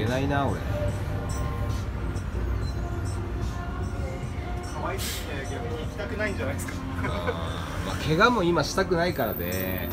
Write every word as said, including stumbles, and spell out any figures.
出ないな俺。可愛いですね。逆に行きたくないんじゃないですか。あまあ怪我も今したくないからで。